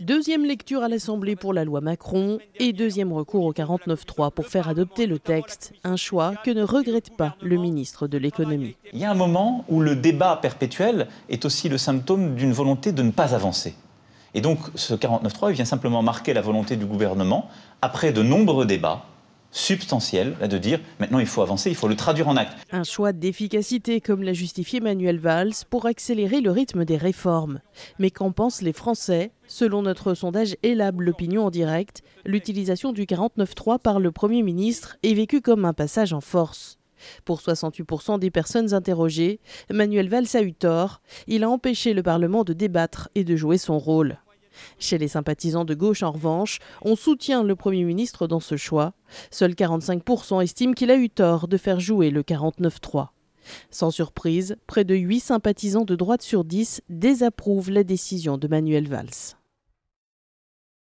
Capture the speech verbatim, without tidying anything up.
Deuxième lecture à l'Assemblée pour la loi Macron et deuxième recours au quarante-neuf trois pour faire adopter le texte. Un choix que ne regrette pas le ministre de l'économie. Il y a un moment où le débat perpétuel est aussi le symptôme d'une volonté de ne pas avancer. Et donc ce quarante-neuf trois vient simplement marquer la volonté du gouvernement, après de nombreux débats substantiels, de dire maintenant il faut avancer, il faut le traduire en actes. Un choix d'efficacité, comme l'a justifié Manuel Valls, pour accélérer le rythme des réformes. Mais qu'en pensent les Français? Selon notre sondage Elabe, l'opinion en direct, l'utilisation du quarante-neuf trois par le Premier ministre est vécue comme un passage en force. Pour soixante-huit pour cent des personnes interrogées, Manuel Valls a eu tort. Il a empêché le Parlement de débattre et de jouer son rôle. Chez les sympathisants de gauche, en revanche, on soutient le Premier ministre dans ce choix. Seuls quarante-cinq pour cent estiment qu'il a eu tort de faire jouer le quarante-neuf trois. Sans surprise, près de huit sympathisants de droite sur dix désapprouvent la décision de Manuel Valls.